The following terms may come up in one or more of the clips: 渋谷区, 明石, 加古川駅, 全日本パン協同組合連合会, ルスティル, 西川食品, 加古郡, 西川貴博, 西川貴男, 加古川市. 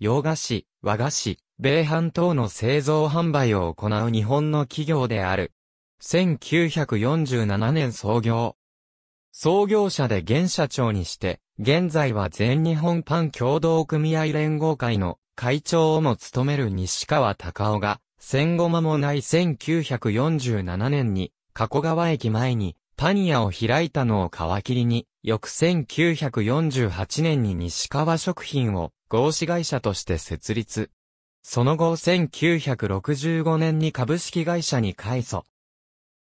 洋菓子、和菓子、米飯等の製造販売を行う日本の企業である。1947年創業。創業者で現社長にして、現在は全日本パン協同組合連合会の会長をも務める西川貴男が、戦後間もない1947年に、加古川駅前にパン屋を開いたのを皮切りに、翌1948年に西川食品を合資会社として設立。その後1965年に株式会社に改組。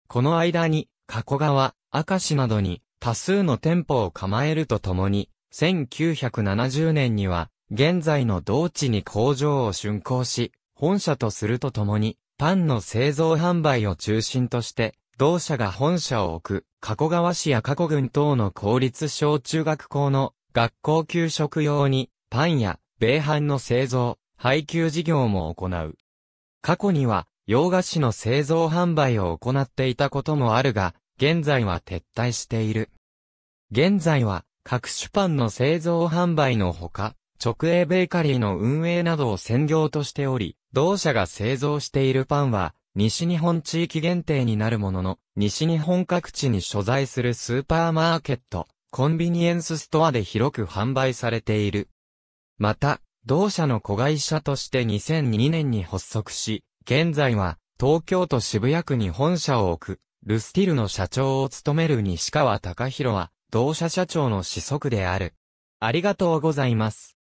この間に、加古川、明石などに多数の店舗を構えるとともに、1970年には、現在の同地に工場を竣工し、本社とするとともに、パンの製造販売を中心として、同社が本社を置く、加古川市や加古郡等の公立小中学校の学校給食用に、パンや米飯の製造、配給事業も行う。過去には、洋菓子の製造販売を行っていたこともあるが、現在は撤退している。現在は、各種パンの製造販売のほか、直営ベーカリーの運営などを専業としており、同社が製造しているパンは、西日本地域限定になるものの、西日本各地に所在するスーパーマーケット、コンビニエンスストアで広く販売されている。また、同社の子会社として2002年に発足し、現在は東京都渋谷区に本社を置く、ルスティルの社長を務める西川貴博は、同社社長の子息である。ありがとうございます。